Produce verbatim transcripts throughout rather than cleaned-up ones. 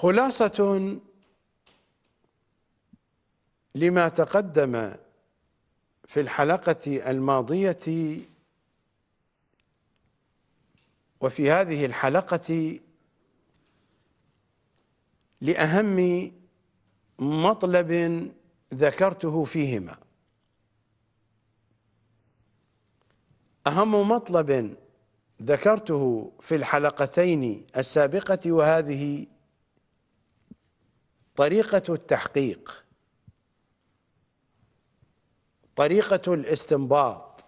خلاصة لما تقدم في الحلقة الماضية، وفي هذه الحلقة لأهم مطلب ذكرته فيهما. أهم مطلب ذكرته في الحلقتين السابقة وهذه طريقة التحقيق، طريقة الاستنباط.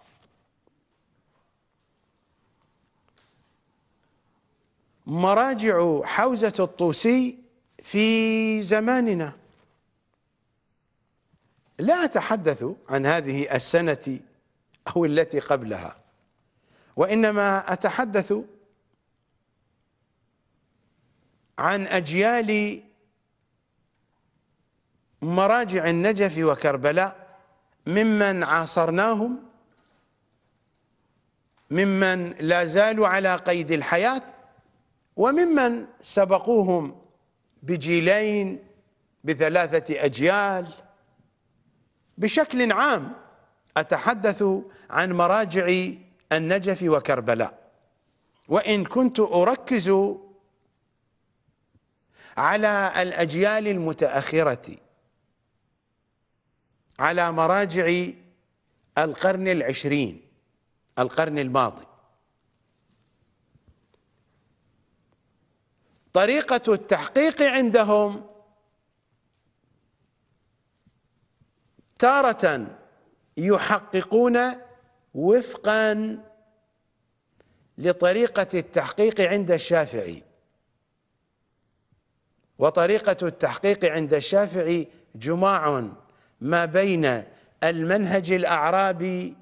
مراجع حوزة الطوسي في زماننا، لا أتحدث عن هذه السنة أو التي قبلها، وإنما أتحدث عن أجيال مراجع النجف وكربلاء ممن عاصرناهم، ممن لا زالوا على قيد الحياة، وممن سبقوهم بجيلين بثلاثة أجيال. بشكل عام أتحدث عن مراجع النجف وكربلاء، وإن كنت أركز على الأجيال المتأخرة، على مراجع القرن العشرين، القرن الماضي. طريقة التحقيق عندهم تارة يحققون وفقا لطريقة التحقيق عند الشافعي، وطريقة التحقيق عند الشافعي جماع ما بين المنهج الأعرابي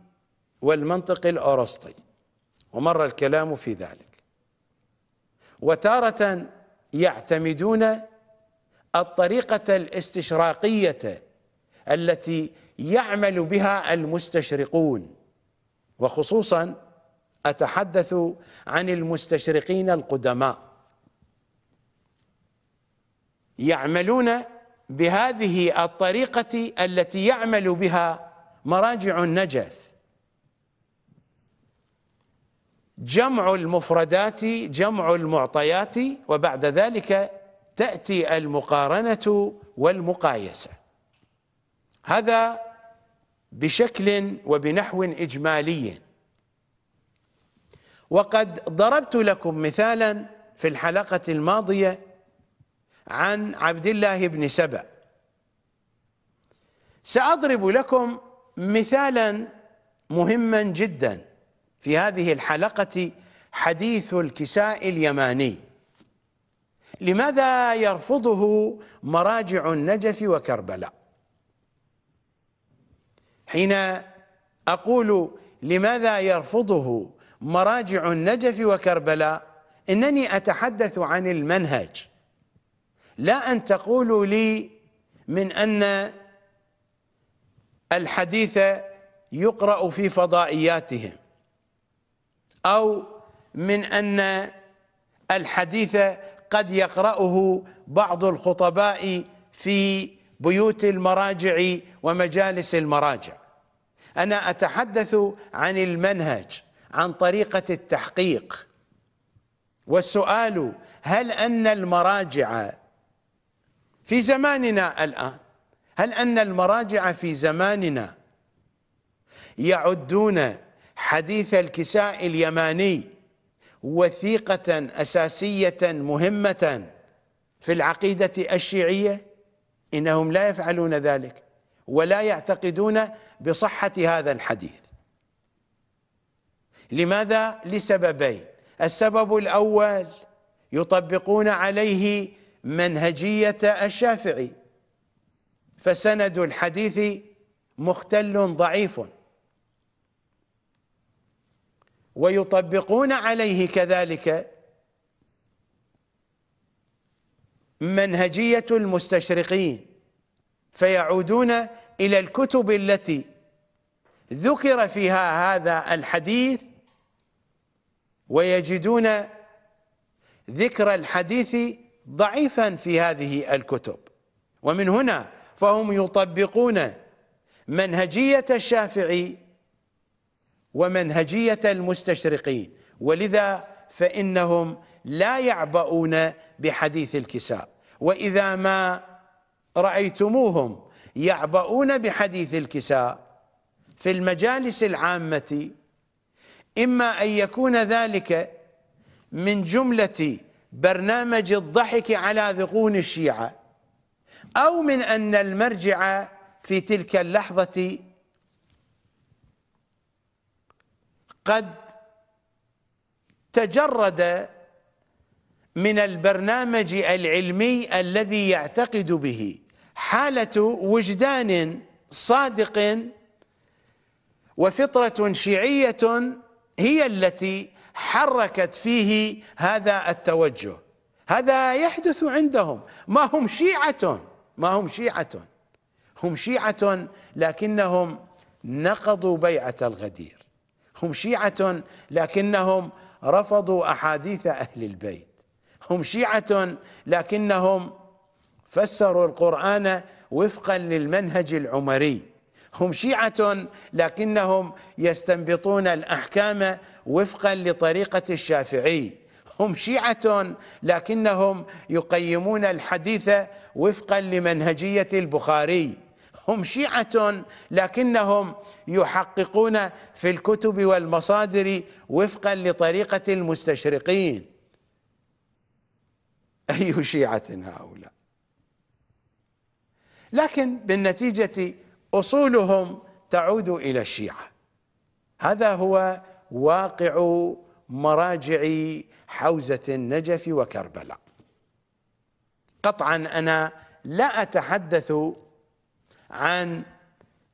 والمنطق الأرسطي، ومر الكلام في ذلك. وتارة يعتمدون الطريقة الاستشراقية التي يعمل بها المستشرقون، وخصوصا أتحدث عن المستشرقين القدماء، يعملون بهذه الطريقة التي يعمل بها مراجع النجف: جمع المفردات، جمع المعطيات، وبعد ذلك تأتي المقارنة والمقايسة. هذا بشكل وبنحو إجمالي. وقد ضربت لكم مثالا في الحلقة الماضية عن عبد الله بن سبأ. سأضرب لكم مثالا مهما جدا في هذه الحلقة: حديث الكساء اليماني. لماذا يرفضه مراجع النجف وكربلاء؟ حين أقول لماذا يرفضه مراجع النجف وكربلاء، إنني أتحدث عن المنهج، لا أن تقولوا لي من أن الحديث يقرأ في فضائياتهم، أو من أن الحديث قد يقرأه بعض الخطباء في بيوت المراجع ومجالس المراجع. أنا أتحدث عن المنهج، عن طريقة التحقيق. والسؤال: هل أن المراجع في زماننا الآن، هل أن المراجع في زماننا يعدون حديث الكساء اليماني وثيقة أساسية مهمة في العقيدة الشيعية؟ إنهم لا يفعلون ذلك، ولا يعتقدون بصحة هذا الحديث. لماذا؟ لسببين. السبب الأول: يطبقون عليه منهجية الشافعي، فسند الحديث مختل ضعيف، ويطبقون عليه كذلك منهجية المستشرقين، فيعودون إلى الكتب التي ذكر فيها هذا الحديث، ويجدون ذكر الحديث ضعيفا في هذه الكتب، ومن هنا فهم يطبقون منهجية الشافعي ومنهجية المستشرقين، ولذا فإنهم لا يعبؤون بحديث الكساء. وإذا ما رأيتموهم يعبؤون بحديث الكساء في المجالس العامة، إما أن يكون ذلك من جملة برنامج الضحك على ذقون الشيعة، أو من أن المرجع في تلك اللحظة قد تجرد من البرنامج العلمي الذي يعتقد به، حالة وجدان صادق وفطرة شيعية هي التي حركت فيه هذا التوجه. هذا يحدث عندهم، ما هم شيعة، ما هم شيعة، هم شيعة لكنهم نقضوا بيعة الغدير، هم شيعة لكنهم رفضوا أحاديث أهل البيت، هم شيعة لكنهم فسروا القرآن وفقا للمنهج العمري، هم شيعة لكنهم يستنبطون الأحكام وفقا لطريقة الشافعي، هم شيعة لكنهم يقيمون الحديث وفقا لمنهجية البخاري، هم شيعة لكنهم يحققون في الكتب والمصادر وفقا لطريقة المستشرقين. أي شيعة هؤلاء؟ لكن بالنتيجة أصولهم تعود إلى الشيعة. هذا هو واقع مراجع حوزة النجف وكربلاء. قطعا أنا لا أتحدث عن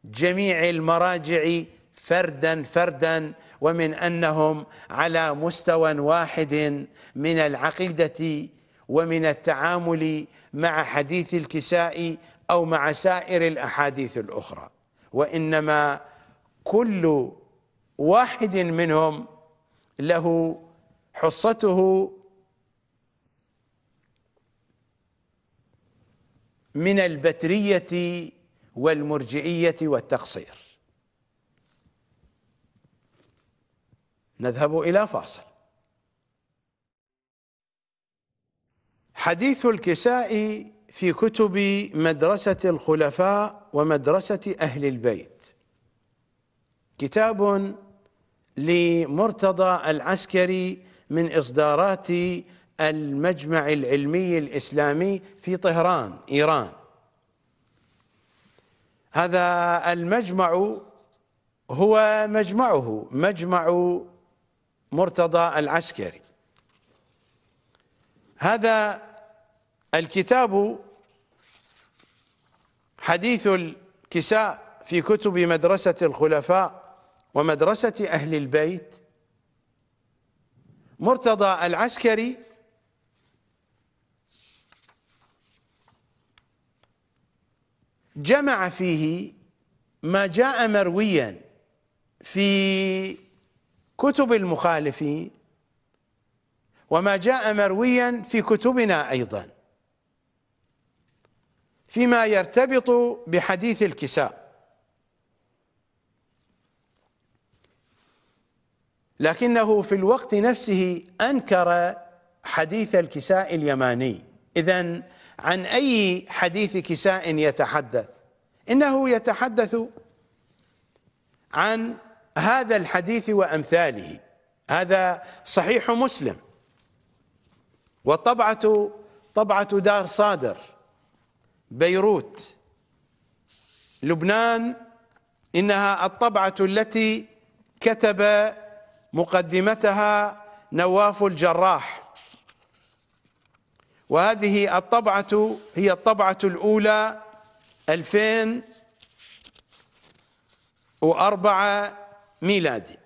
جميع المراجع فردا فردا، ومن أنهم على مستوى واحد من العقيدة ومن التعامل مع حديث الكساء أو مع سائر الأحاديث الأخرى، وإنما كل واحد منهم له حصته من البترية والمرجئية والتقصير. نذهب إلى فاصل. حديث الكساء في كتب مدرسة الخلفاء ومدرسة أهل البيت، كتاب لمرتضى العسكري من إصدارات المجمع العلمي الإسلامي في طهران إيران. هذا المجمع هو مجمعه، مجمع مرتضى العسكري. هذا الكتاب حديث الكساء في كتب مدرسة الخلفاء ومدرسة أهل البيت، مرتضى العسكري جمع فيه ما جاء مرويا في كتب المخالفين وما جاء مرويا في كتبنا أيضا فيما يرتبط بحديث الكساء، لكنه في الوقت نفسه أنكر حديث الكساء اليماني. إذن عن أي حديث كساء يتحدث؟ إنه يتحدث عن هذا الحديث وأمثاله. هذا صحيح مسلم، والطبعة طبعة دار صادر بيروت لبنان، إنها الطبعة التي كتب مقدمتها نواف الجراح، وهذه الطبعة هي الطبعة الأولى ألفين وأربعة ميلادي.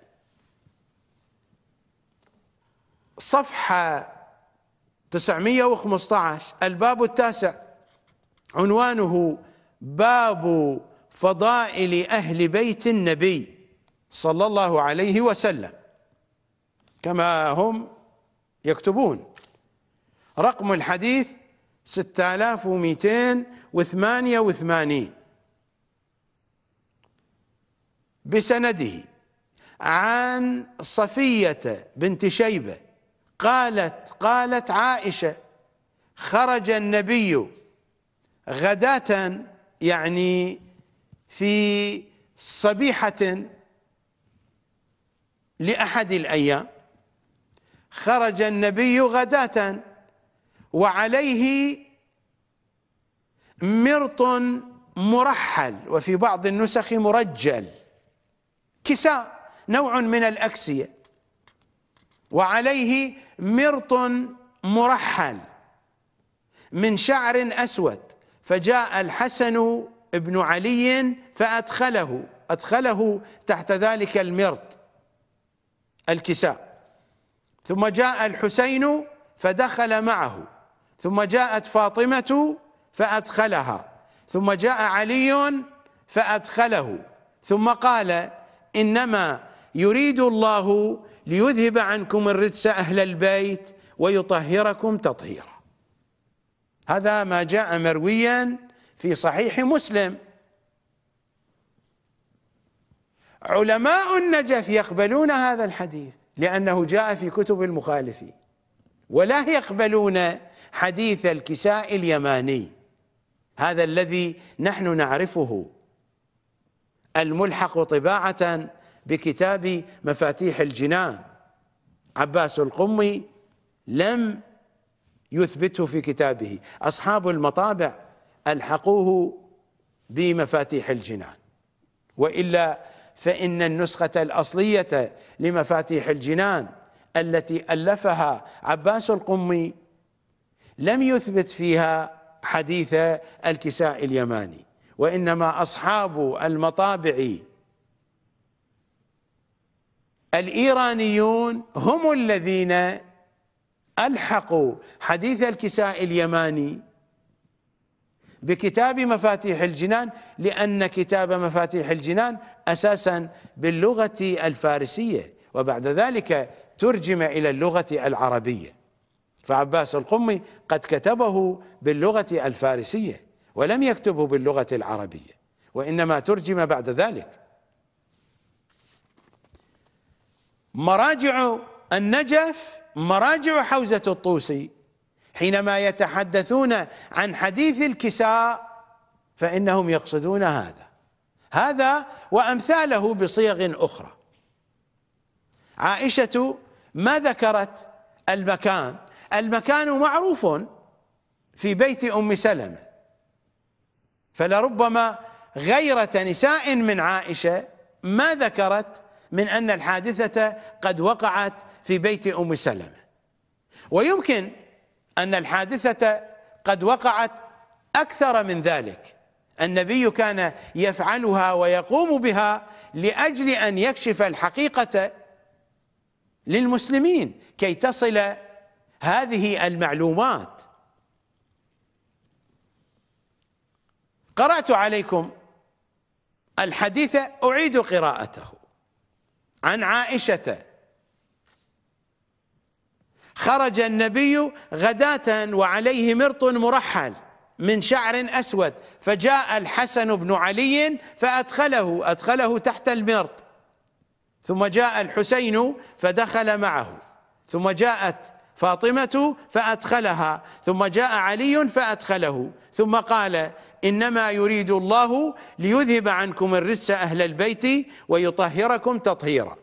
صفحة تسعمئة وخمسة عشر، الباب التاسع، عنوانه باب فضائل أهل بيت النبي صلى الله عليه وسلم، كما هم يكتبون. رقم الحديث ستة آلاف ومئتين وثمانية وثمانين بسنده عن صفية بنت شيبة قالت قالت عائشة: خرج النبي غداة، يعني في صبيحة لأحد الأيام، خرج النبي غداة وعليه مرط مرحل، وفي بعض النسخ مرجل، كساء نوع من الأكسية، وعليه مرط مرحل من شعر أسود، فجاء الحسن ابن علي فأدخله أدخله تحت ذلك المرط الكساء، ثم جاء الحسين فدخل معه، ثم جاءت فاطمة فأدخلها، ثم جاء علي فأدخله، ثم قال: إنما يريد الله ليذهب عنكم الرجس أهل البيت ويطهركم تطهيرا. هذا ما جاء مرويا في صحيح مسلم. علماء النجف يقبلون هذا الحديث لأنه جاء في كتب المخالفين، ولا يقبلون حديث الكساء اليماني هذا الذي نحن نعرفه، الملحق طباعة بكتاب مفاتيح الجنان. عباس القمي لم يثبته في كتابه، أصحاب المطابع ألحقوه بمفاتيح الجنان، وإلا فإن النسخة الأصلية لمفاتيح الجنان التي ألفها عباس القمي لم يثبت فيها حديث الكساء اليماني، وإنما أصحاب المطابع الإيرانيون هم الذين ألحقوا حديث الكساء اليماني بكتاب مفاتيح الجنان، لأن كتاب مفاتيح الجنان أساسا باللغة الفارسية، وبعد ذلك ترجم إلى اللغة العربية، فعباس القمي قد كتبه باللغة الفارسية ولم يكتبه باللغة العربية، وإنما ترجم بعد ذلك. مراجع النجف مراجع حوزة الطوسي، حينما يتحدثون عن حديث الكساء فإنهم يقصدون هذا هذا وأمثاله بصيغ أخرى. عائشة ما ذكرت المكان، المكان معروف في بيت أم سلمة، فلربما غيرة نساء من عائشة ما ذكرت من أن الحادثة قد وقعت في بيت أم سلمة، ويمكن أن الحادثة قد وقعت أكثر من ذلك، النبي كان يفعلها ويقوم بها لأجل أن يكشف الحقيقة للمسلمين كي تصل هذه المعلومات. قرأت عليكم الحديث، أعيد قراءته عن عائشة: خرج النبي غداة وعليه مرط مرحل من شعر أسود، فجاء الحسن بن علي فأدخله أدخله تحت المرط، ثم جاء الحسين فدخل معه، ثم جاءت فاطمة فأدخلها، ثم جاء علي فأدخله، ثم قال: إنما يريد الله ليذهب عنكم الرجس أهل البيت ويطهركم تطهيرا.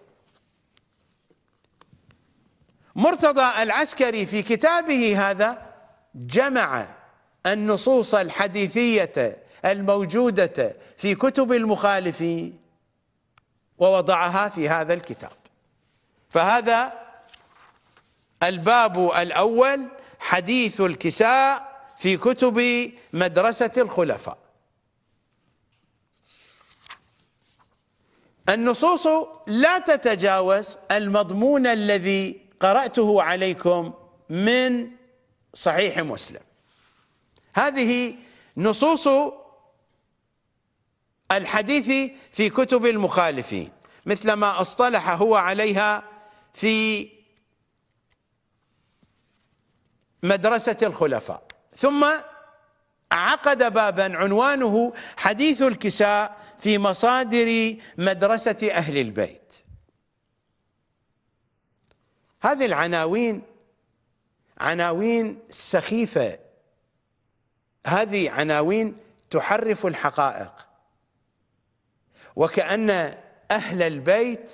مرتضى العسكري في كتابه هذا جمع النصوص الحديثية الموجودة في كتب المخالفين ووضعها في هذا الكتاب. فهذا الباب الأول، حديث الكساء في كتب مدرسة الخلفاء. النصوص لا تتجاوز المضمون الذي قرأته عليكم من صحيح مسلم، هذه نصوص الحديث في كتب المخالفين، مثل ما اصطلح هو عليها في مدرسة الخلفاء، ثم عقد بابا عنوانه حديث الكساء في مصادر مدرسة أهل البيت. هذه العناوين عناوين سخيفة، هذه عناوين تحرف الحقائق، وكأن أهل البيت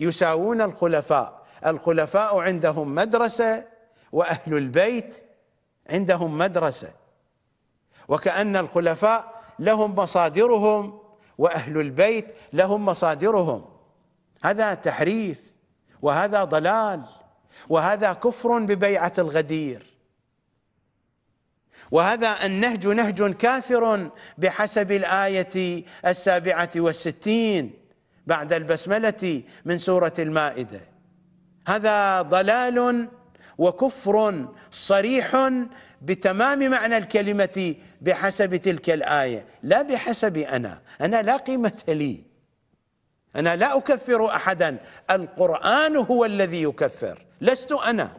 يساوون الخلفاء، الخلفاء عندهم مدرسة وأهل البيت عندهم مدرسة، وكأن الخلفاء لهم مصادرهم وأهل البيت لهم مصادرهم. هذا تحريف، وهذا ضلال، وهذا كفر ببيعة الغدير، وهذا النهج نهج كافر بحسب الآية السابعة والستين بعد البسملة من سورة المائدة. هذا ضلال وكفر صريح بتمام معنى الكلمة بحسب تلك الآية، لا بحسب أنا، أنا لا قيمة لي، أنا لا أكفر أحدا، القرآن هو الذي يكفر، لست أنا.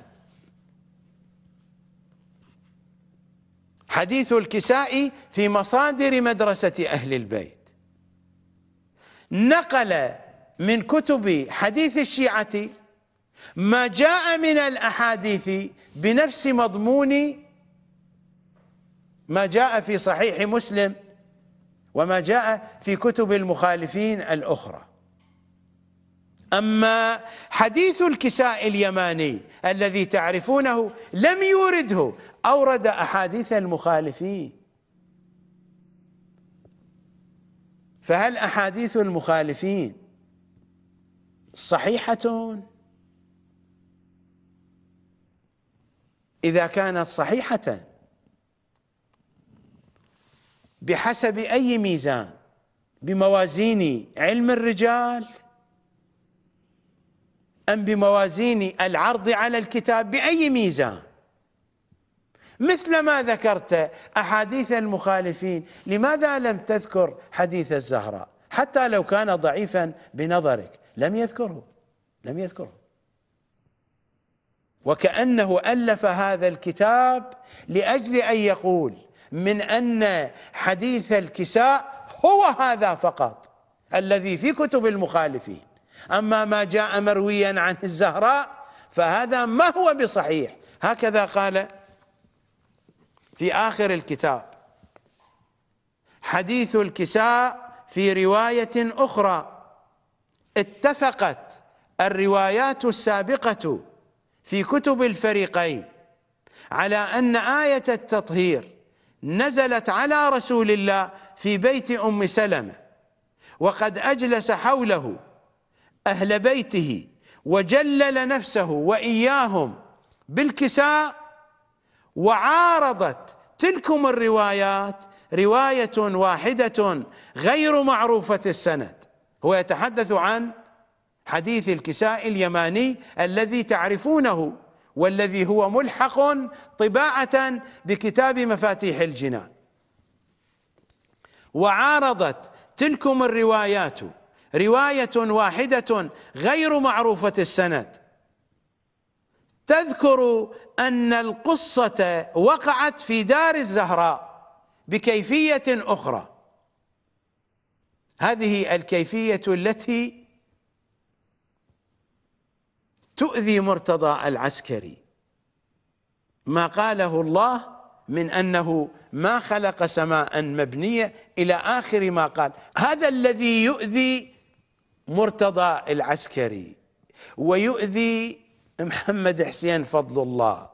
حديث الكساء في مصادر مدرسة أهل البيت نقل من كتب حديث الشيعة ما جاء من الأحاديث بنفس مضمون ما جاء في صحيح مسلم وما جاء في كتب المخالفين الأخرى. أما حديث الكساء اليماني الذي تعرفونه لم يورده، أورد أحاديث المخالفين. فهل أحاديث المخالفين صحيحة؟ إذا كانت صحيحة بحسب أي ميزان؟ بموازين علم الرجال أم بموازين العرض على الكتاب؟ بأي ميزان؟ مثل ما ذكرت أحاديث المخالفين، لماذا لم تذكر حديث الزهراء؟ حتى لو كان ضعيفا بنظرك لم يذكره، لم يذكره، وكأنه ألف هذا الكتاب لأجل أن يقول من أن حديث الكساء هو هذا فقط الذي في كتب المخالفين، أما ما جاء مرويا عن الزهراء فهذا ما هو بصحيح. هكذا قال في آخر الكتاب: حديث الكساء في رواية أخرى اتفقت الروايات السابقة في كتب الفريقين على أن آية التطهير نزلت على رسول الله في بيت أم سلمة، وقد أجلس حوله أهل بيته وجلل نفسه وإياهم بالكساء، وعارضت تلكم الروايات رواية واحدة غير معروفة السند. هو يتحدث عن حديث الكساء اليماني الذي تعرفونه والذي هو ملحق طباعة بكتاب مفاتيح الجنان. وعارضت تلكم الروايات رواية واحدة غير معروفة السند تذكر أن القصة وقعت في دار الزهراء بكيفية أخرى. هذه الكيفية التي تؤذي مرتضى العسكري، ما قاله الله من أنه ما خلق سماء مبنية إلى آخر ما قال، هذا الذي يؤذي مرتضى العسكري ويؤذي محمد حسين فضل الله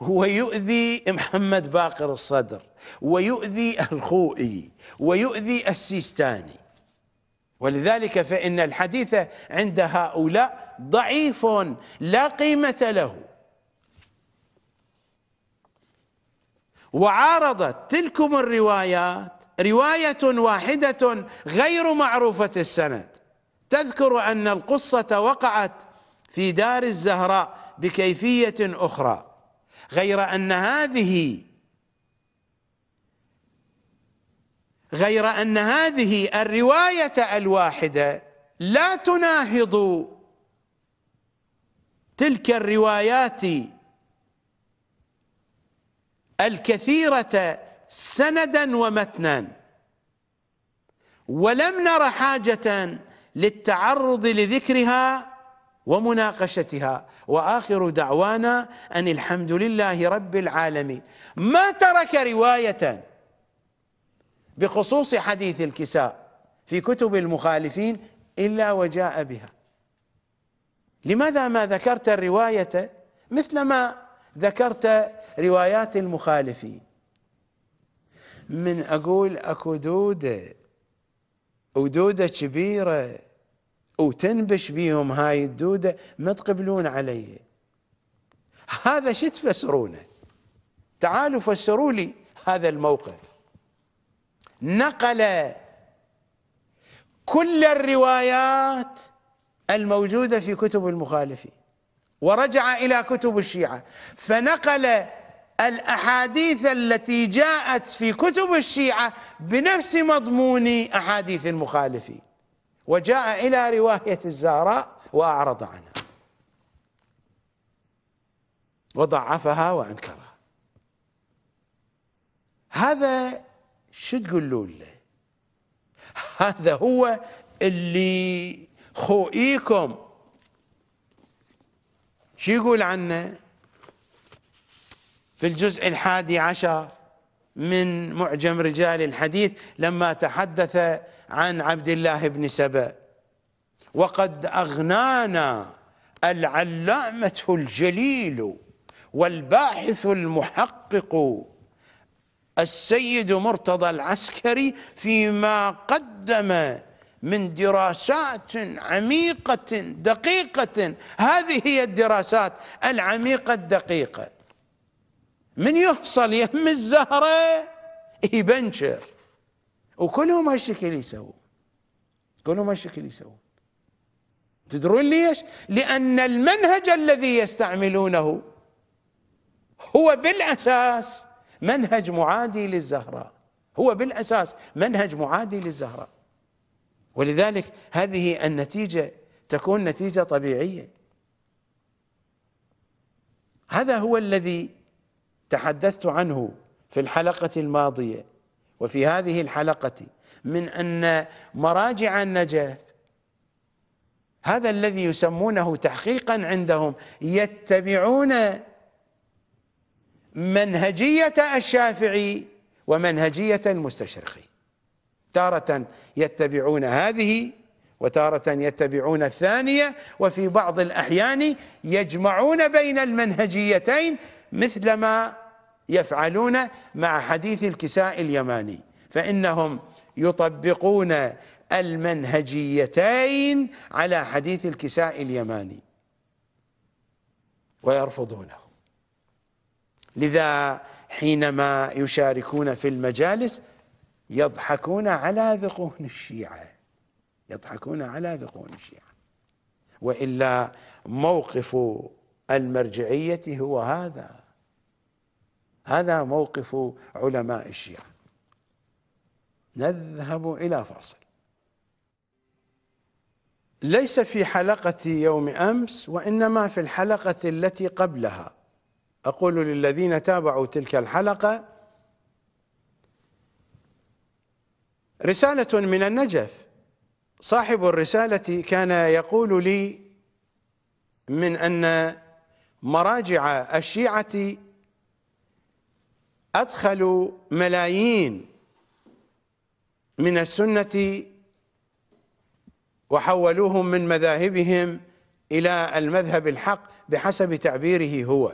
ويؤذي محمد باقر الصدر ويؤذي الخوئي ويؤذي السيستاني. ولذلك فإن الحديث عند هؤلاء ضعيف لا قيمة له. وعارضت تلكم الروايات رواية واحدة غير معروفة السند تذكر أن القصة وقعت في دار الزهراء بكيفية أخرى، غير أن هذه غير أن هذه الرواية الواحدة لا تناهض تلك الروايات الكثيرة سندا ومتنا، ولم نر حاجة للتعرض لذكرها ومناقشتها. وآخر دعوانا أن الحمد لله رب العالمين. ما ترك رواية بخصوص حديث الكساء في كتب المخالفين إلا وجاء بها. لماذا ما ذكرت الرواية مثلما ذكرت روايات المخالفين؟ من أقول أكو دودة ودودة كبيرة وتنبش بيهم هاي الدودة ما تقبلون علي، هذا شو تفسرونه؟ تعالوا فسروا لي هذا الموقف. نقل كل الروايات الموجودة في كتب المخالفين ورجع إلى كتب الشيعة، فنقل الأحاديث التي جاءت في كتب الشيعة بنفس مضمون أحاديث المخالفين، وجاء إلى رواية الزهراء وأعرض عنها وضعفها وأنكرها. هذا شو تقولوا له؟ هذا هو اللي خوئيكم شو يقول عنه في الجزء الحادي عشر من معجم رجال الحديث لما تحدث عن عبد الله بن سبأ: وقد أغنانا العلامة الجليل والباحث المحقق السيد مرتضى العسكري فيما قدم من دراسات عميقة دقيقة. هذه هي الدراسات العميقة الدقيقة، من يحصل يم الزهرة يبنشر، وكلهم هالشكل يسوون، كلهم هالشكل يسوون. تدرون ليش؟ لأن المنهج الذي يستعملونه هو بالأساس منهج معادي للزهراء، هو بالأساس منهج معادي للزهراء، ولذلك هذه النتيجة تكون نتيجة طبيعية. هذا هو الذي تحدثت عنه في الحلقة الماضية وفي هذه الحلقة، من أن مراجع النجف هذا الذي يسمونه تحقيقا عندهم يتبعون منهجية الشافعي ومنهجية المستشرقي، تارة يتبعون هذه وتارة يتبعون الثانية، وفي بعض الأحيان يجمعون بين المنهجيتين مثلما يفعلون مع حديث الكساء اليماني، فإنهم يطبقون المنهجيتين على حديث الكساء اليماني ويرفضونه. لذا حينما يشاركون في المجالس يضحكون على ذقون الشيعة، يضحكون على ذقون الشيعة، وإلا موقف المرجعية هو هذا، هذا موقف علماء الشيعة. نذهب إلى فاصل. ليس في حلقة يوم أمس وإنما في الحلقة التي قبلها، أقول للذين تابعوا تلك الحلقة: رسالة من النجف، صاحب الرسالة كان يقول لي من أن مراجع الشيعة أدخلوا ملايين من السنة وحولوهم من مذاهبهم إلى المذهب الحق بحسب تعبيره هو،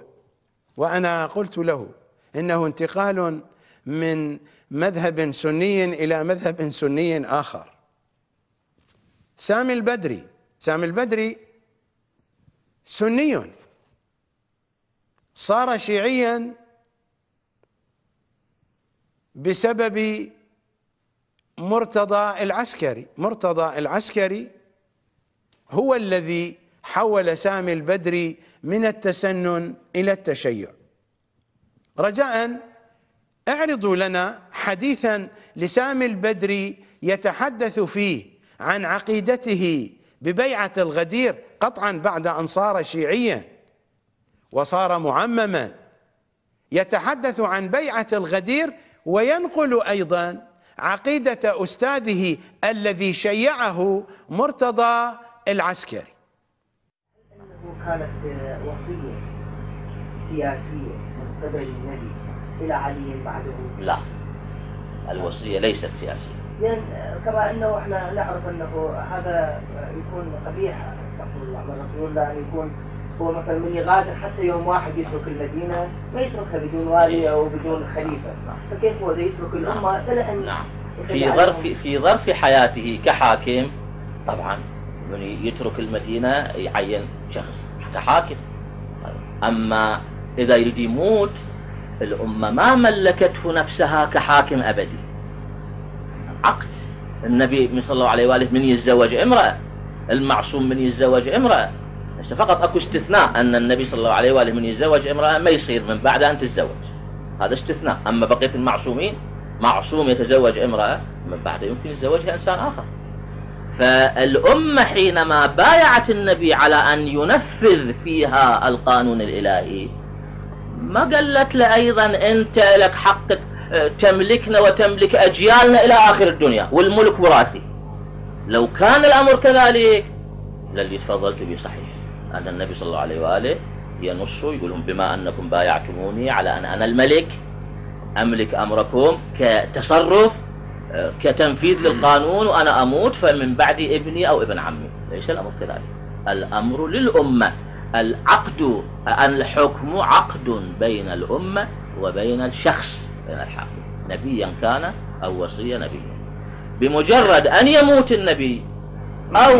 وأنا قلت له إنه انتقال من مذهب سني إلى مذهب سني آخر. سامي البدري، سامي البدري سني صار شيعيا بسبب مرتضى العسكري، مرتضى العسكري هو الذي حول سامي البدري من التسنن إلى التشيع. رجاء اعرضوا لنا حديثا لسامي البدري يتحدث فيه عن عقيدته ببيعة الغدير، قطعا بعد أن صار شيعيا وصار معمما، يتحدث عن بيعة الغدير وينقل أيضا عقيدة أستاذه الذي شيعه مرتضى العسكري. أنه كانت وصية سياسية من قبل النبي إلى علي بعده؟ لا، الوصية ليست سياسية. يعني كما أنه إحنا نعرف أنه هذا يكون قبيح، استغفر الله من رسول الله، يكون هو مثلا من يغادر حتى يوم واحد يترك المدينة ما يتركها بدون والي أو بدون خليفة، فكيف هو يترك الأمة إلى أن في ظرف في ظرف حياته كحاكم؟ طبعا من يترك المدينة يعين شخص كحاكم، أما إذا يريد يموت الأمة ما ملكته نفسها كحاكم أبدي. عقد النبي صلى الله عليه وآله من يتزوج امرأة، المعصوم من يتزوج امرأة، فقط اكو استثناء ان النبي صلى الله عليه واله من يتزوج امراه ما يصير من بعدها ان تتزوج، هذا استثناء. اما بقيه المعصومين معصوم يتزوج امراه من بعده يمكن يتزوجها انسان اخر. فالامه حينما بايعت النبي على ان ينفذ فيها القانون الالهي ما قالت له ايضا انت لك حق تملكنا وتملك اجيالنا الى اخر الدنيا والملك وراثي. لو كان الامر كذلك للي تفضلت به صحيح. أن النبي صلى الله عليه وآله ينص يقولون بما أنكم بايعتموني على أن أنا الملك أملك أمركم كتصرف كتنفيذ للقانون وأنا أموت فمن بعدي ابني أو ابن عمي، ليس الأمر كذلك، الأمر للأمة. العقد الحكم عقد بين الأمة وبين الشخص، بين الحاكم نبيا كان أو وصي نبيا. بمجرد أن يموت النبي أو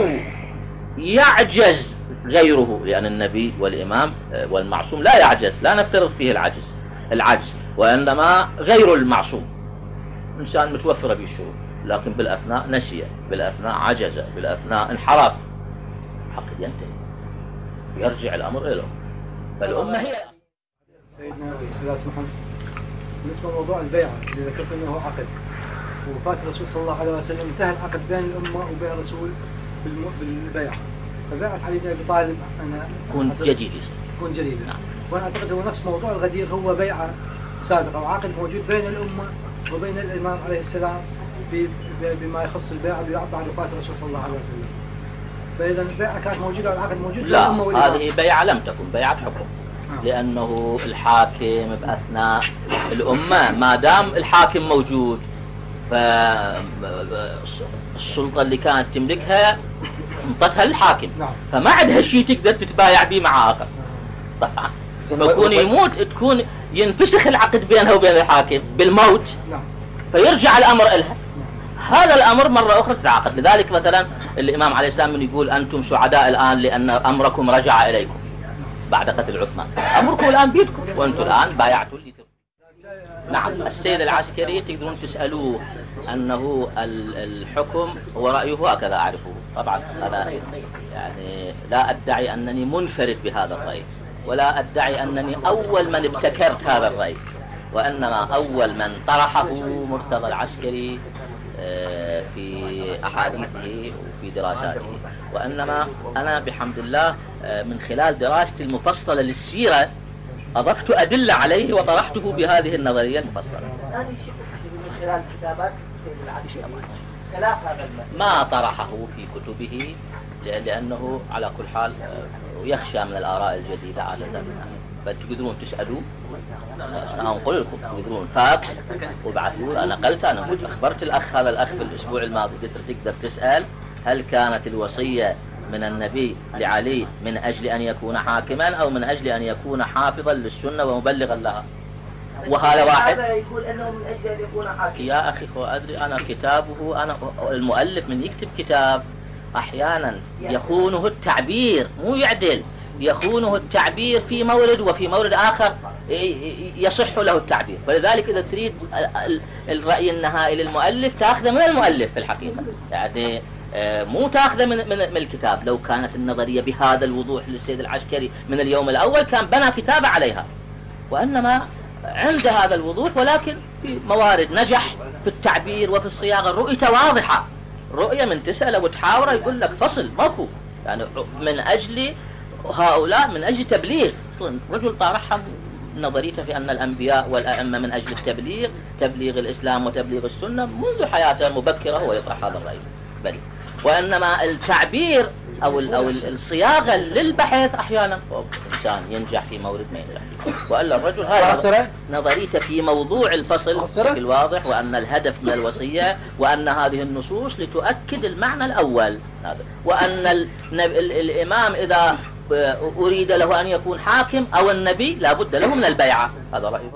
يعجز غيره، لأن النبي والإمام والمعصوم لا يعجز، لا نفترض فيه العجز العجز وإنما غير المعصوم إنسان متوفر به الشروط لكن بالأثناء نسي، بالأثناء عجز، بالأثناء انحرف، حق ينتهي يرجع الأمر إليه. فالأمة هي سيدنا إذا تسمحون بالنسبة لموضوع البيعة اللي ذكرت أنه عقد وفاة الرسول صلى الله عليه وسلم انتهى العقد بين الأمة وبين الرسول بالبيعة، فباعت علي بن ابي طالب انا كن جديد كن جديد نعم. وانا اعتقد هو نفس موضوع الغدير، هو بيعه سابقه وعقد موجود بين الامه وبين الامام عليه السلام بما يخص البيعه بعد وفاه الرسول صلى الله عليه وسلم. فاذا البيعه كانت موجوده والعقد موجود. لا، هذه بيعه لم تكن بيعه حكم آه. لانه الحاكم باثناء الامه ما دام الحاكم موجود فالسلطه اللي كانت تملكها انطتها للحاكم، فما عندها شيء تقدر تتبايع به مع اخر. طبعا فكون يموت تكون ينفسخ العقد بينها وبين الحاكم بالموت فيرجع الامر لها. هذا الامر مره اخرى تتعاقد. لذلك مثلا الامام عليه السلام من يقول انتم سعداء الان لان امركم رجع اليكم بعد قتل عثمان، امركم الان بيدكم وانتم الان بايعتوا لي. نعم، السيد العسكري تقدرون تسألوه أنه الحكم هو رأيه هكذا أعرفه، طبعا أنا يعني لا أدعي أنني منفرد بهذا الرأي ولا أدعي أنني أول من ابتكرت هذا الرأي، وإنما أول من طرحه مرتضى العسكري في أحاديثه وفي دراساته، وإنما أنا بحمد الله من خلال دراستي المفصلة للسيرة أضفت أدلة عليه وطرحته بهذه النظرية المفصلة. أنا شفت من خلال كتابات خلاف هذا ما طرحه في كتبه لأنه على كل حال يخشى من الآراء الجديدة على ذلك، فتقدرون تسألوا أنا أنقل لكم، تقدرون فاكس وبعثوا. أنا قلت أنا أخبرت الأخ هذا الأخ في الأسبوع الماضي قلت تقدر تسأل هل كانت الوصية من النبي لعلي من أجل أن يكون حاكما أو من أجل أن يكون حافظا للسنة ومبلغا لها؟ وهذا واحد يقول أنه من أجل أن يكون حاكما. يا أخي هو أدري أنا كتابه، أنا المؤلف من يكتب كتاب أحيانا يخونه التعبير، مو يعدل، يخونه التعبير في مورد وفي مورد آخر يصح له التعبير، فلذلك إذا تريد الرأي النهائي للمؤلف تأخذه من المؤلف في الحقيقة، يعني مو تاخذه من, من من الكتاب. لو كانت النظريه بهذا الوضوح للسيد العسكري من اليوم الاول كان بنى كتابه عليها، وانما عند هذا الوضوح ولكن في موارد نجح في التعبير وفي الصياغه، الرؤيه واضحه، رؤيه من تساله وتحاوره يقول لك فصل ماكو، يعني من اجل هؤلاء من اجل تبليغ. رجل طارحها نظريته في أن الأنبياء والأئمة من أجل التبليغ تبليغ الإسلام وتبليغ السنة منذ حياته المبكرة هو يطرح هذا الرأي، بل وإنما التعبير أو أو الصياغة للبحث أحيانا إنسان ينجح في مورد ما ينجح فيه، وإلا الرجل هذا نظريته في موضوع الفصل بشكل واضح، وأن الهدف من الوصية وأن هذه النصوص لتؤكد المعنى الأول هذا، وأن ال ال الإمام إذا أريد له أن يكون حاكم أو النبي لابد له من البيعة، هذا رأيه.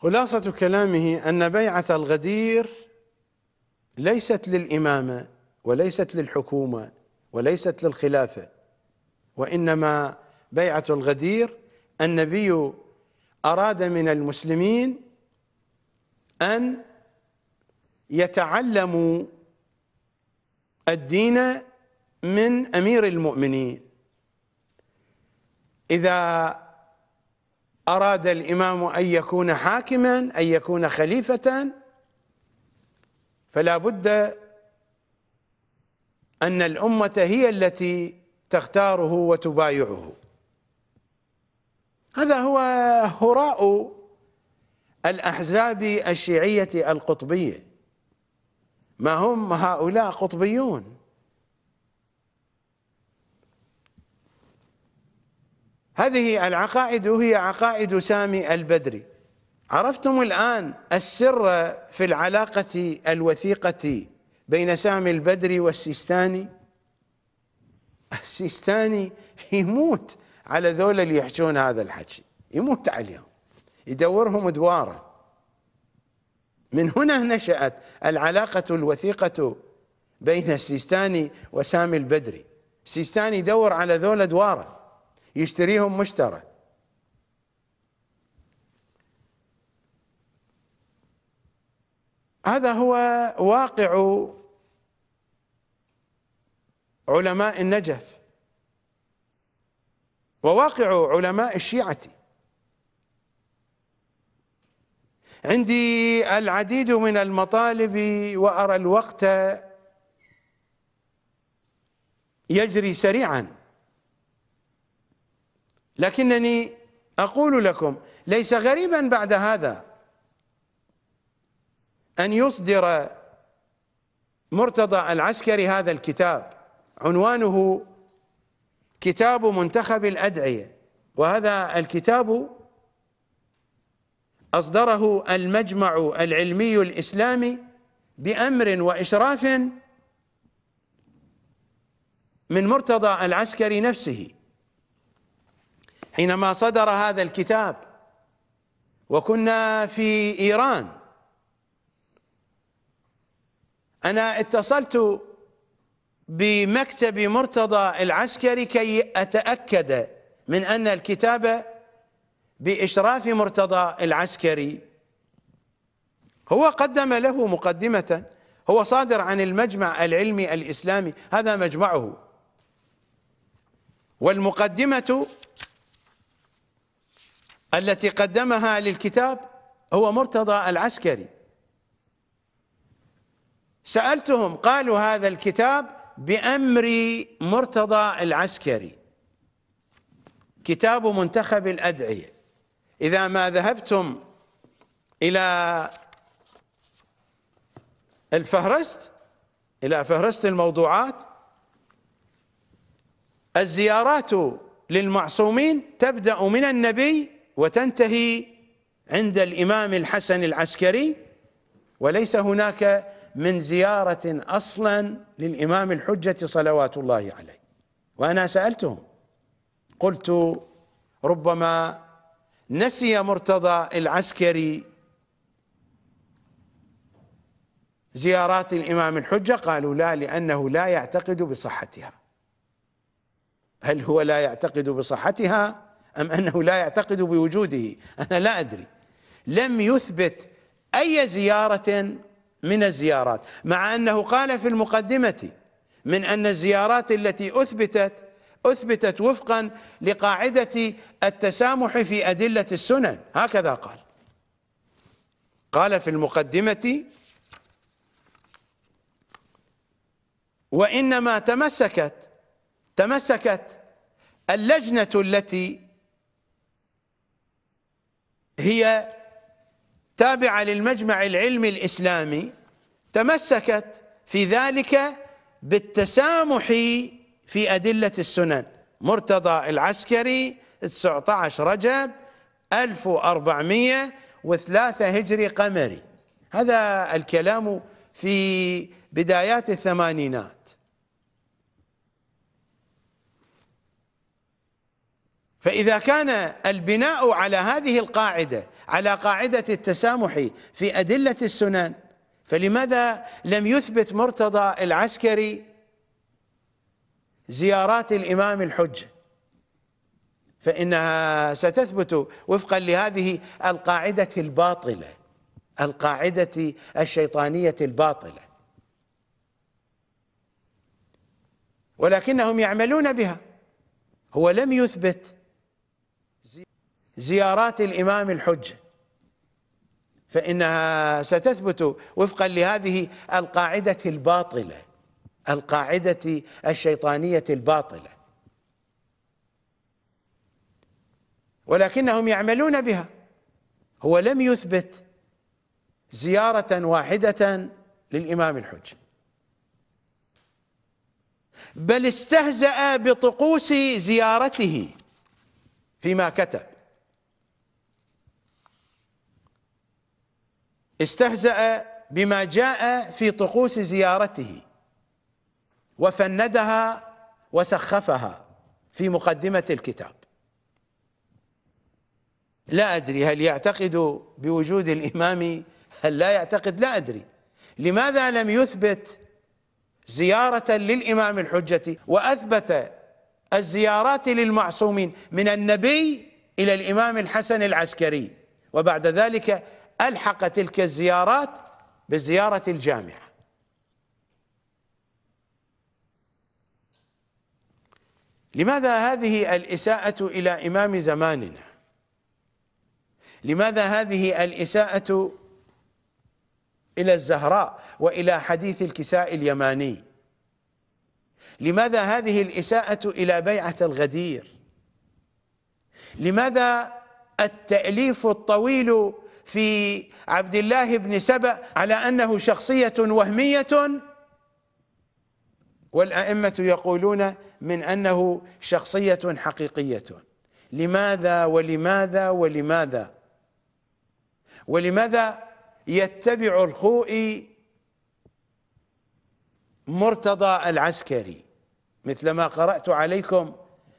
خلاصة كلامه أن بيعة الغدير ليست للإمامة وليست للحكومة وليست للخلافة، وإنما بيعة الغدير النبي أراد من المسلمين أن يتعلموا الدين من أمير المؤمنين. إذا أراد الإمام أن يكون حاكما أن يكون خليفة فلا بد أن الأمة هي التي تختاره وتبايعه. هذا هو هراء الأحزاب الشيعية القطبية، ما هم هؤلاء قطبيون. هذه العقائد هي عقائد سامي البدري. عرفتم الآن السر في العلاقة الوثيقة بين سامي البدري والسيستاني. السيستاني يموت على ذولا اللي يحجون هذا الحكي، يموت عليهم، يدورهم دواره. من هنا نشأت العلاقة الوثيقة بين السيستاني وسامي البدري. السيستاني يدور على ذولا دواره، يشتريهم مشترى. هذا هو واقع علماء النجف وواقع علماء الشيعة. عندي العديد من المطالب وأرى الوقت يجري سريعا، لكنني أقول لكم ليس غريبا بعد هذا أن يصدر مرتضى العسكري هذا الكتاب عنوانه كتاب منتخب الأدعية، وهذا الكتاب أصدره المجمع العلمي الإسلامي بأمر وإشراف من مرتضى العسكري نفسه حينما صدر هذا الكتاب. وكنا في إيران، أنا اتصلت بمكتب مرتضى العسكري كي أتأكد من أن الكتاب بإشراف مرتضى العسكري. هو قدم له مقدمة، هو صادر عن المجمع العلمي الإسلامي، هذا مجمعه، والمقدمة التي قدمها للكتاب هو مرتضى العسكري. سألتهم قالوا هذا الكتاب بأمر مرتضى العسكري، كتاب منتخب الأدعية. إذا ما ذهبتم إلى الفهرست، إلى فهرست الموضوعات، الزيارات للمعصومين تبدأ من النبي وتنتهي عند الإمام الحسن العسكري، وليس هناك من زيارة أصلا للإمام الحجة صلوات الله عليه. وأنا سألتهم قلت ربما نسي مرتضى العسكري زيارات الإمام الحجة، قالوا لا، لأنه لا يعتقد بصحتها. هل هو لا يعتقد بصحتها أم أنه لا يعتقد بوجوده؟ أنا لا أدري، لم يثبت أي زيارة من الزيارات، مع أنه قال في المقدمة من أن الزيارات التي أثبتت أثبتت وفقا لقاعدة التسامح في أدلة السنن، هكذا قال. قال في المقدمة وإنما تمسكت تمسكت اللجنة التي هي تابعة للمجمع العلمي الإسلامي تمسكت في ذلك بالتسامح في أدلة السنن. مرتضى العسكري تسعة عشر رجب ألف وأربعمئة وثلاثة هجري قمري، هذا الكلام في بدايات الثمانينات. فإذا كان البناء على هذه القاعدة، على قاعدة التسامح في أدلة السنن، فلماذا لم يثبت مرتضى العسكري زيارات الإمام الحجة؟ فإنها ستثبت وفقا لهذه القاعدة الباطلة، القاعدة الشيطانية الباطلة، ولكنهم يعملون بها. هو لم يثبت زيارات الإمام الحجة، فإنها ستثبت وفقا لهذه القاعدة الباطلة، القاعدة الشيطانية الباطلة، ولكنهم يعملون بها. هو لم يثبت زيارة واحدة للإمام الحجة، بل استهزأ بطقوس زيارته فيما كتب، استهزأ بما جاء في طقوس زيارته وفندها وسخفها في مقدمة الكتاب. لا أدري هل يعتقد بوجود الإمام، هل لا يعتقد، لا أدري. لماذا لم يثبت زيارة للإمام الحجة وأثبت الزيارات للمعصومين من النبي إلى الإمام الحسن العسكري، وبعد ذلك ألحق تلك الزيارات بالزيارة الجامعة؟ لماذا هذه الإساءة إلى إمام زماننا؟ لماذا هذه الإساءة إلى الزهراء وإلى حديث الكساء اليماني؟ لماذا هذه الإساءة إلى بيعة الغدير؟ لماذا التأليف الطويل في عبد الله بن سبأ على أنه شخصية وهمية، والأئمة يقولون من أنه شخصية حقيقية؟ لماذا ولماذا ولماذا ولماذا يتبع الخوئي مرتضى العسكري مثلما قرأت عليكم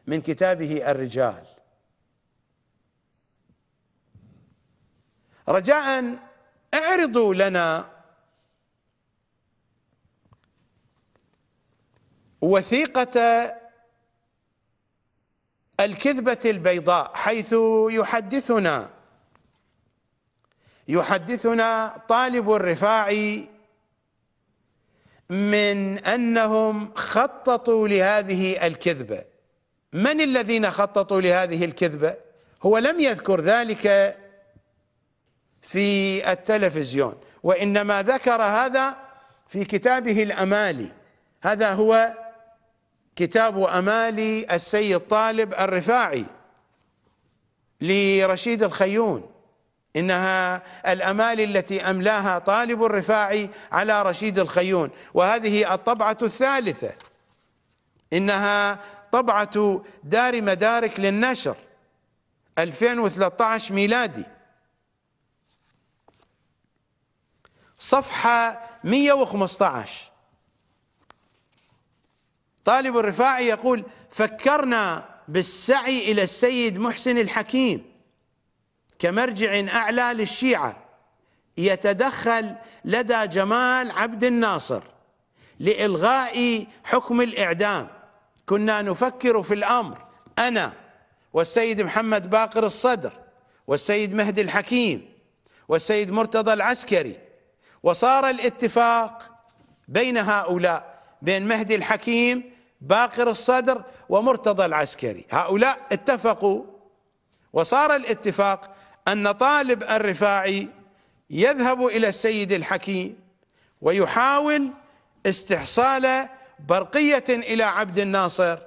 من كتابه الرجال؟ رجاء اعرضوا لنا وثيقة الكذبة البيضاء، حيث يحدثنا يحدثنا طالب الرفاعي من أنهم خططوا لهذه الكذبة. من الذين خططوا لهذه الكذبة؟ هو لم يذكر ذلك في التلفزيون، وإنما ذكر هذا في كتابه الأمالي. هذا هو كتاب أمالي السيد طالب الرفاعي لرشيد الخيون، إنها الأمالي التي أملاها طالب الرفاعي على رشيد الخيون، وهذه الطبعة الثالثة، إنها طبعة دار مدارك للنشر ألفين وثلاثة عشر ميلادي، صفحة مئة وخمسة عشر. طالب الرفاعي يقول: فكرنا بالسعي إلى السيد محسن الحكيم كمرجع أعلى للشيعة يتدخل لدى جمال عبد الناصر لإلغاء حكم الإعدام. كنا نفكر في الأمر أنا والسيد محمد باقر الصدر والسيد مهدي الحكيم والسيد مرتضى العسكري، وصار الاتفاق بين هؤلاء، بين مهدي الحكيم، باقر الصدر، ومرتضى العسكري. هؤلاء اتفقوا، وصار الاتفاق أن طالب الرفاعي يذهب إلى السيد الحكيم ويحاول استحصال برقية إلى عبد الناصر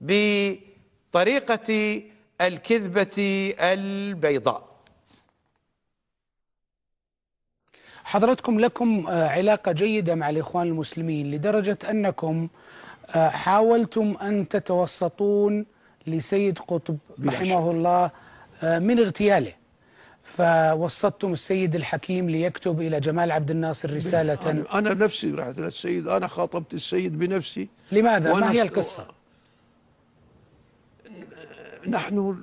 بطريقة الكذبة البيضاء. حضرتكم لكم علاقة جيدة مع الإخوان المسلمين لدرجة أنكم حاولتم أن تتوسطون لسيد قطب رحمه الله من اغتياله، فوسطتم السيد الحكيم ليكتب إلى جمال عبد الناصر رسالة. أنا بنفسي رحت للسيد، أنا خاطبت السيد بنفسي. لماذا؟ ما هي القصة؟ نحن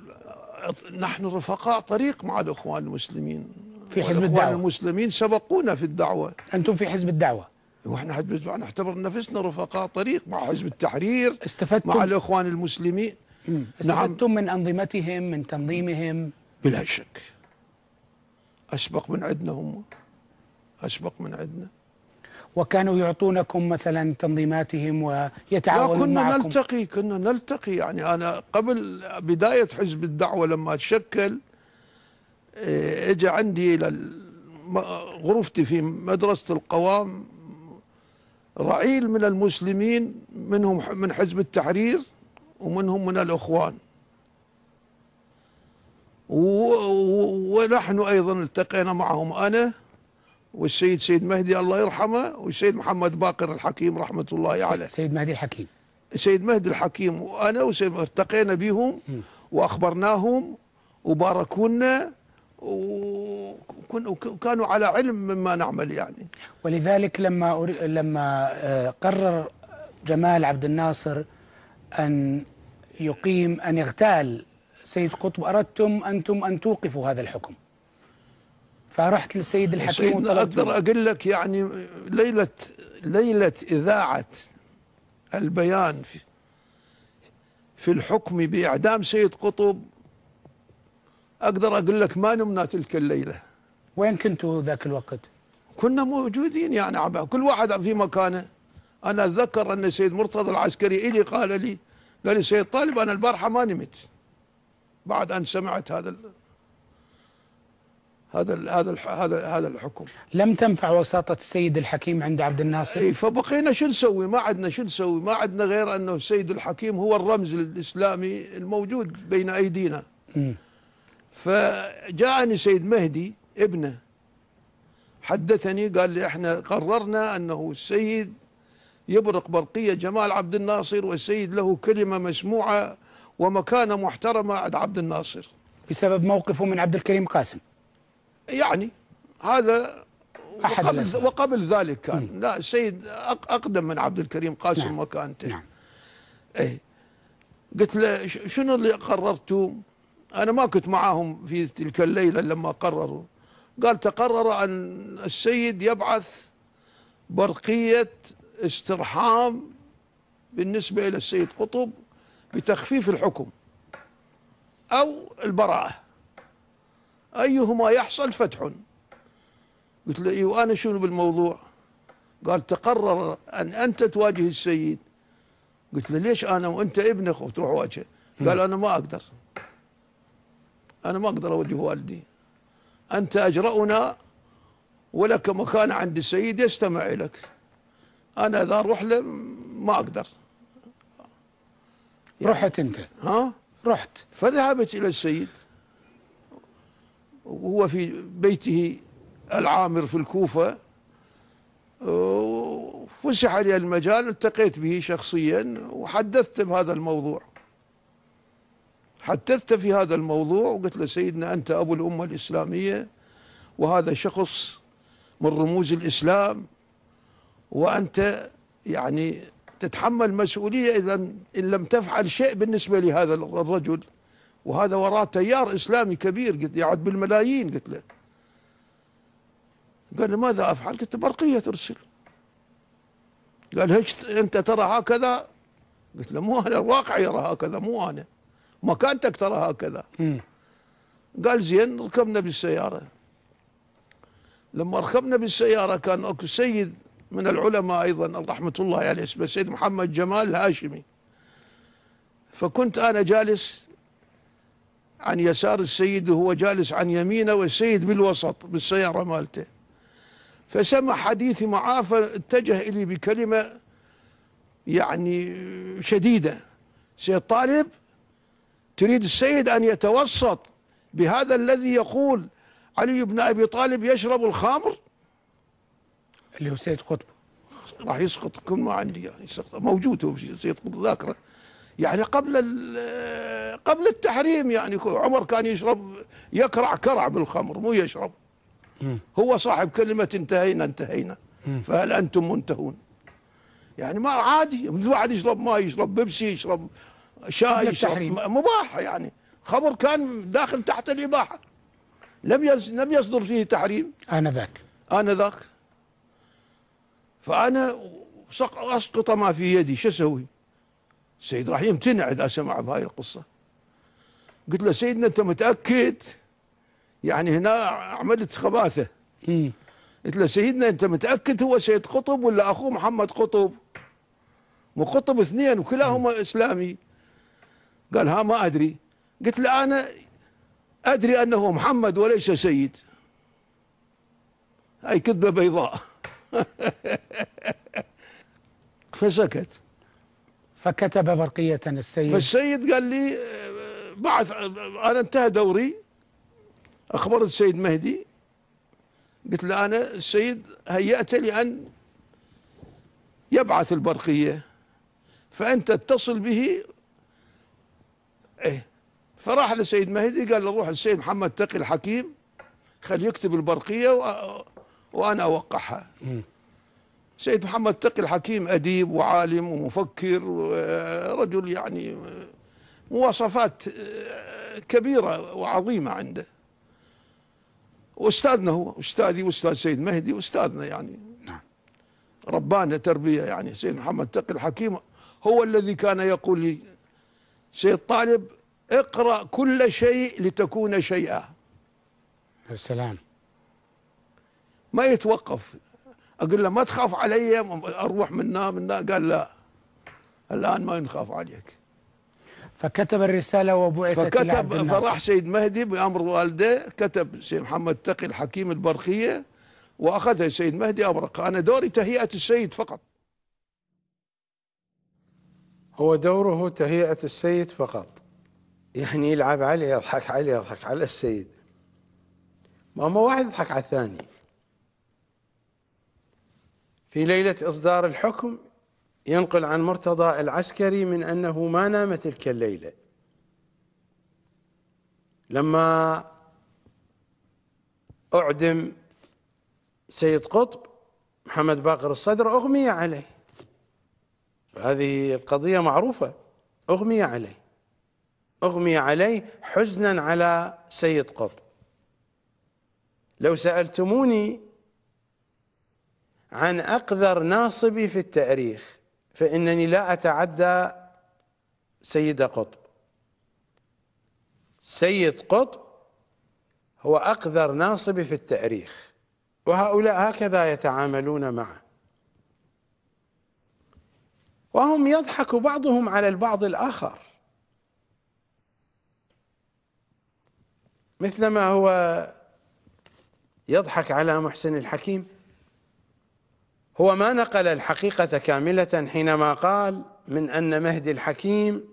نحن رفقاء طريق مع الإخوان المسلمين في حزب الدعوة. الإخوان المسلمين سبقونا في الدعوة. أنتم في حزب الدعوة واحنا حزب الدعوة نعتبر نفسنا رفقاء طريق مع حزب التحرير، استفدتم مع الإخوان المسلمين. مم. استفدتم نعم. من أنظمتهم، من تنظيمهم بلا شك، أسبق من عندنا هم، أسبق من عندنا، وكانوا يعطونكم مثلا تنظيماتهم ويتعاونون معكم. كنا نلتقي، كنا نلتقي يعني أنا قبل بداية حزب الدعوة لما تشكل اجى عندي إلى غرفتي في مدرسة القوام رعيل من المسلمين، منهم من حزب التحرير ومنهم من الإخوان، ونحن أيضا التقينا معهم أنا والسيد سيد مهدي الله يرحمه والسيد محمد باقر الحكيم رحمة الله عليه. يعني سيد مهدي الحكيم، سيد مهدي الحكيم وأنا وسيد ارتقينا بهم وأخبرناهم وباركونا وكانوا على علم مما نعمل يعني. ولذلك لما لما قرر جمال عبد الناصر أن يقيم أن يغتال سيد قطب أردتم أنتم أن توقفوا هذا الحكم، فرحت للسيد الحكيم وطلبت. أقدر أقول لك يعني ليلة ليلة إذاعة البيان في, في الحكم بإعدام سيد قطب أقدر أقول لك ما نمنا تلك الليلة. وين كنتوا ذاك الوقت؟ كنا موجودين يعني كل واحد في مكانه. أنا أتذكر أن السيد مرتضى العسكري إلي قال لي قال لي سيد طالب أنا البارحة ما نمت بعد أن سمعت هذا ال... هذا ال... هذا ال... هذا الحكم. لم تنفع وساطة السيد الحكيم عند عبد الناصر. اي فبقينا شو نسوي؟ ما عندنا شو نسوي؟ ما عندنا غير أنه السيد الحكيم هو الرمز الإسلامي الموجود بين أيدينا. م. فجاءني سيد مهدي ابنه حدثني قال لي احنا قررنا أنه السيد يبرق برقية جمال عبد الناصر والسيد له كلمة مسموعة ومكانة محترمة عند عبد الناصر بسبب موقفه من عبد الكريم قاسم. يعني هذا أحد وقبل, وقبل ذلك كان مم. لا السيد أقدم من عبد الكريم قاسم. نعم. مكانته. نعم. إيه. قلت له شنو اللي قررتم؟ أنا ما كنت معاهم في تلك الليلة لما قرروا. قال تقرر أن السيد يبعث برقية استرحام بالنسبة إلى السيد قطب بتخفيف الحكم أو البراءة، أيهما يحصل فتح. قلت له إيه وأنا شنو بالموضوع؟ قال تقرر أن أنت تواجه السيد. قلت له ليش أنا وأنت ابنك وتروح واجهه؟ قال أنا ما أقدر، أنا ما أقدر أواجه والدي، أنت أجرأنا ولك مكان عند السيد يستمع لك، أنا إذا أروح له ما أقدر. يعني رحت أنت؟ ها؟ رحت. فذهبت إلى السيد وهو في بيته العامر في الكوفة، وفسح لي المجال، التقيت به شخصيا وحدثت بهذا الموضوع، حدثت في هذا الموضوع وقلت له سيدنا أنت أبو الأمة الإسلامية وهذا شخص من رموز الإسلام وأنت يعني تتحمل مسؤولية إذا إن لم تفعل شيء بالنسبة لهذا الرجل، وهذا وراه تيار إسلامي كبير قلت يعد بالملايين. قلت له قال لي ماذا أفعل؟ قلت برقية ترسل. قال هيك أنت ترى هكذا؟ قلت له مو أنا الواقع يرى هكذا، مو أنا مكانتك ترى هكذا. م. قال زين. ركبنا بالسيارة، لما ركبنا بالسيارة كان أكو سيد من العلماء أيضا رحمة الله عليه اسمه السيد محمد جمال الهاشمي، فكنت أنا جالس عن يسار السيد وهو جالس عن يمينه والسيد بالوسط بالسيارة مالته، فسمع حديثي معاه فاتجه إلي بكلمة يعني شديدة، سيد طالب تريد السيد أن يتوسط بهذا الذي يقول علي بن أبي طالب يشرب الخمر؟ اللي هو سيد قطب راح يسقط كما عندي يعني يسقط موجود هو سيد قطب ذاكره يعني قبل قبل التحريم يعني عمر كان يشرب يكرع كرع بالخمر مو يشرب هو صاحب كلمة انتهينا انتهينا فهل أنتم منتهون يعني ما عادي الواحد يشرب ماء يشرب بيبسي يشرب شاي يشرب مباح يعني خمر كان داخل تحت الإباحة لم لم يصدر فيه تحريم آنذاك آنذاك فأنا أسقط ما في يدي شو أسوي السيد راح يمتنع إذا سمع بهاي القصة قلت له سيدنا أنت متأكد يعني هنا عملت خباثة مم. قلت له سيدنا أنت متأكد هو سيد قطب ولا أخوه محمد قطب مو قطب اثنين وكلاهما إسلامي قال ها ما أدري قلت له أنا أدري أنه محمد وليس سيد هاي كذبة بيضاء فسكت فكتب برقية السيد فالسيد قال لي بعث أنا انتهى دوري أخبرت السيد مهدي قلت له أنا السيد هيأت لأن يبعث البرقية فأنت اتصل به إيه فراح للسيد مهدي قال له روح للسيد محمد تقي الحكيم خليه يكتب البرقية وأ... وأنا أوقعها سيد محمد تقي الحكيم أديب وعالم ومفكر ورجل يعني مواصفات كبيرة وعظيمة عنده وأستاذنا هو أستاذي وأستاذ سيد مهدي وأستاذنا يعني نعم ربانا تربية يعني سيد محمد تقي الحكيم هو الذي كان يقول لي سيد طالب اقرأ كل شيء لتكون شيئا السلام ما يتوقف أقول له ما تخاف علي أروح منا منا قال لا الآن ما نخاف عليك فكتب الرسالة وبعثت إلى عبد الناصر فراح سيد مهدي بأمر والده كتب سيد محمد تقي الحكيم البرقية وأخذها سيد مهدي أبرق أنا دوري تهيئة السيد فقط هو دوره تهيئة السيد فقط يعني يلعب عليه يضحك عليه يضحك على السيد ما هو واحد يضحك على الثاني في ليلة إصدار الحكم ينقل عن مرتضى العسكري من أنه ما نام تلك الليلة لما أعدم سيد قطب محمد باقر الصدر أغمي عليه هذه القضية معروفة أغمي عليه أغمي عليه حزنا على سيد قطب لو سألتموني عن أقذر ناصبي في التاريخ فإنني لا أتعدى سيد قطب سيد قطب هو أقذر ناصبي في التاريخ وهؤلاء هكذا يتعاملون معه وهم يضحك بعضهم على البعض الآخر مثلما هو يضحك على محسن الحكيم هو ما نقل الحقيقة كاملة حينما قال من أن مهدي الحكيم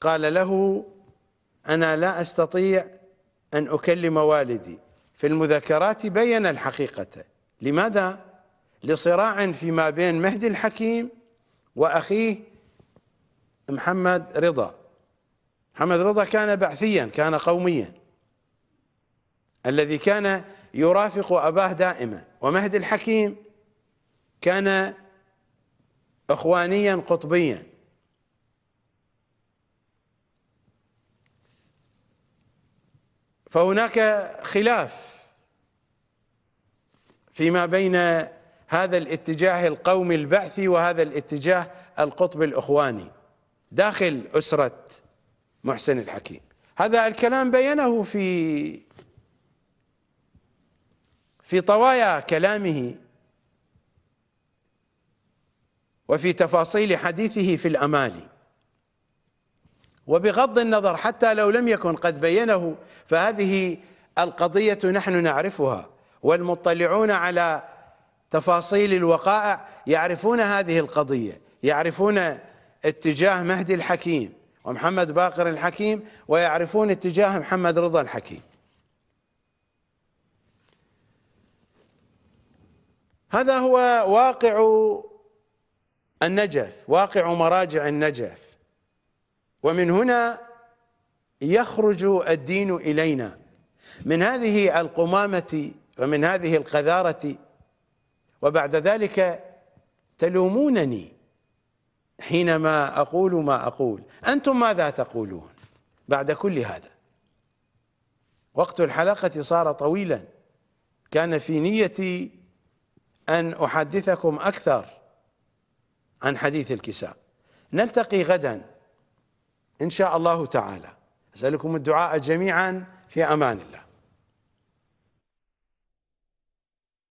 قال له أنا لا أستطيع أن أكلم والدي في المذكرات بين الحقيقة لماذا؟ لصراع فيما بين مهدي الحكيم وأخيه محمد رضا محمد رضا كان بعثيا كان قوميا الذي كان يرافق أباه دائما ومهدي الحكيم كان إخوانيا قطبيا فهناك خلاف فيما بين هذا الاتجاه القومي البعثي وهذا الاتجاه القطب الإخواني داخل أسرة محسن الحكيم هذا الكلام بينه في في طوايا كلامه وفي تفاصيل حديثه في الأمالي وبغض النظر حتى لو لم يكن قد بينه فهذه القضية نحن نعرفها والمطلعون على تفاصيل الوقائع يعرفون هذه القضية يعرفون اتجاه مهدي الحكيم ومحمد باقر الحكيم ويعرفون اتجاه محمد رضا الحكيم هذا هو واقع النجف، واقع مراجع النجف، ومن هنا يخرج الدين إلينا من هذه القمامة ومن هذه القذارة. وبعد ذلك تلومونني حينما أقول ما أقول، أنتم ماذا تقولون بعد كل هذا؟ وقت الحلقة صار طويلا، كان في نيتي أن أحدثكم أكثر عن حديث الكساء. نلتقي غدا إن شاء الله تعالى، أسألكم الدعاء جميعا، في أمان الله.